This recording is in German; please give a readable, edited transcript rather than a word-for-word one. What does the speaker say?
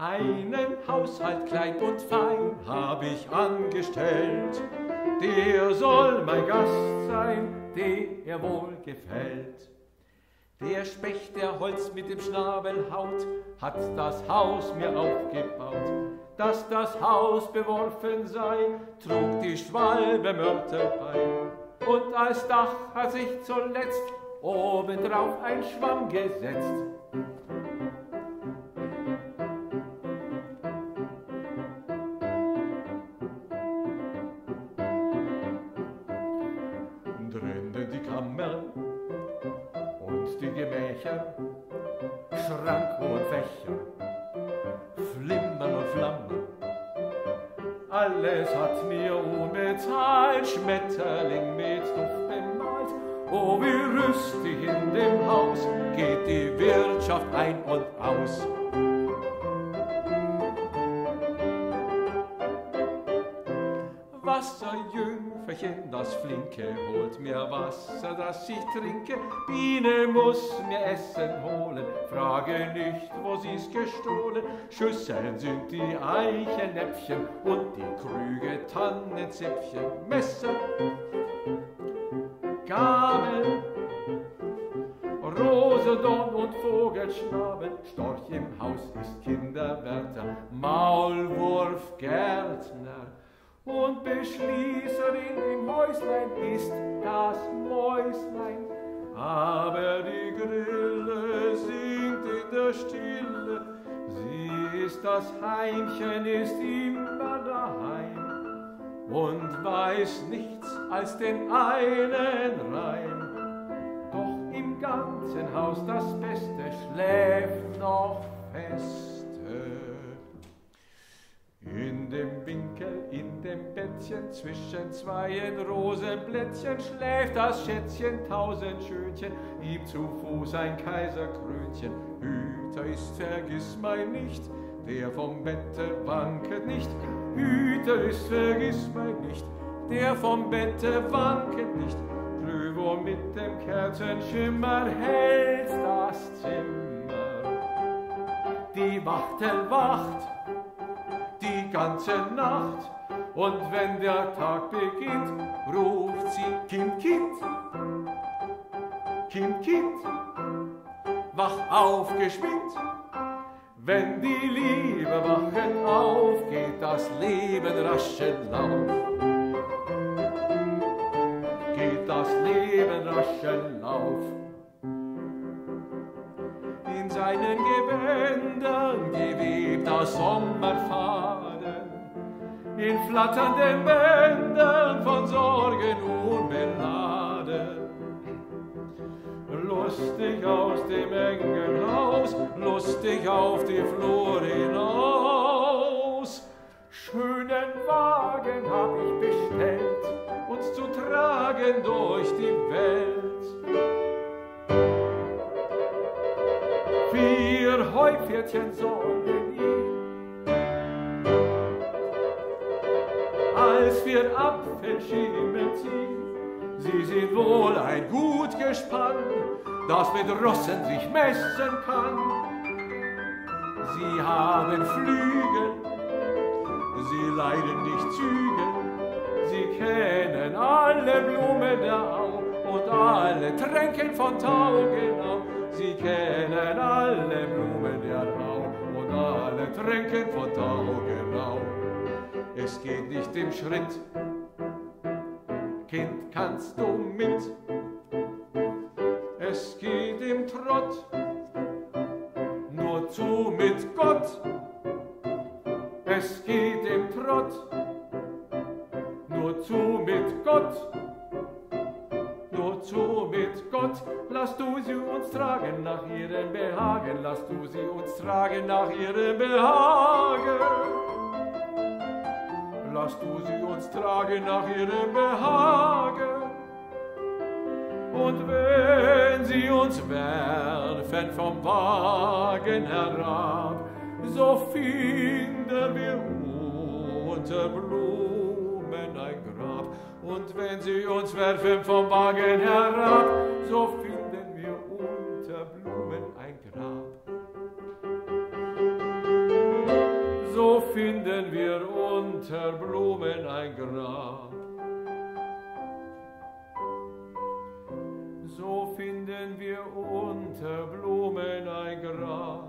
Einen Haushalt klein und fein hab ich angestellt, der soll mein Gast sein, dem er wohl gefällt. Der Specht, der Holz mit dem Schnabel haut, hat das Haus mir aufgebaut. Dass das Haus beworfen sei, trug die Schwalbe Mörtel ein. Und als Dach hat sich zuletzt obendrauf ein Schwamm gesetzt. Drinnen die Kammer und die Gemächer, Schrank und Fächer, Flimmern und Flammen. Alles hat mir unbezahlt, Schmetterling mit Duft bemalt. Oh, wie rüstig in dem Haus geht die Wirtschaft ein und aus. Wasserjüngferchen, das Flinke, holt mir Wasser, das ich trinke. Biene muss mir Essen holen, frage nicht, wo sie's gestohlen. Schüsseln sind die Eichenäpfchen und die Krüge Tannenzäpfchen. Messer, Gabel, Rosendorn und Vogelschnabel. Storch im Haus ist Kinderwärter, Maulwurf, Gärtner. Und Beschließerin im Häuslein ist das Mäuslein. Aber die Grille singt in der Stille, sie ist das Heimchen, ist immer daheim und weiß nichts als den einen Reim. Doch im ganzen Haus das Beste schläft noch feste. In dem Winkel, in dem Bettchen, zwischen zwei Rosenblättchen schläft das Schätzchen, tausend Schötchen, ihm zu Fuß ein Kaiserkrönchen. Hüter ist Vergissmeinnicht, der vom Bette wanket nicht. Hüter ist Vergissmeinnicht, der vom Bette wanket nicht. Drüber mit dem Kerzenschimmer hält das Zimmer. Die Wachtel wacht die ganze Nacht, und wenn der Tag beginnt, ruft sie: Kind, Kind, Kind, Kind, wach auf geschwind. Wenn die Liebe wachet auf, geht das Leben raschen Lauf. Geht das Leben raschen Lauf. In seinen Gewändern gewebt aus Sommerfaden, in flatternden Bändern von Sorgen unbeladen. Lustig aus dem engen Haus, lustig auf die Flur hinaus. Schönen Wagen hab ich bestellt, uns zu tragen durch die Welt. Vier Heupferdchen sollen ihn, als wir Apfelschiemen ziehen. Sie sind wohl ein gut Gespann, das mit Rossen sich messen kann. Sie haben Flügel, sie leiden nicht Zügel, sie kennen alle Blumen der Au und alle Tränken von Taugenau. Sie kennen alle Blumen der Au und alle Tränken von Taugenau. Es geht nicht im Schritt, Kind, kannst du mit? Es geht im Trott, nur zu mit Gott. Es geht im Trott, nur zu mit Gott. Nur zu mit Gott, lass du sie uns tragen nach ihrem Behagen, lass du sie uns tragen nach ihrem Behagen. Lass du sie uns tragen nach ihrem Behagen. Und wenn sie uns werfen vom Wagen herab, so finden wir unter Blumen ein Grab. Und wenn sie uns werfen vom Wagen herab, so finden wir unter Blumen ein Grab. finden wir unter Blumen ein Grab. So finden wir unter Blumen ein Grab.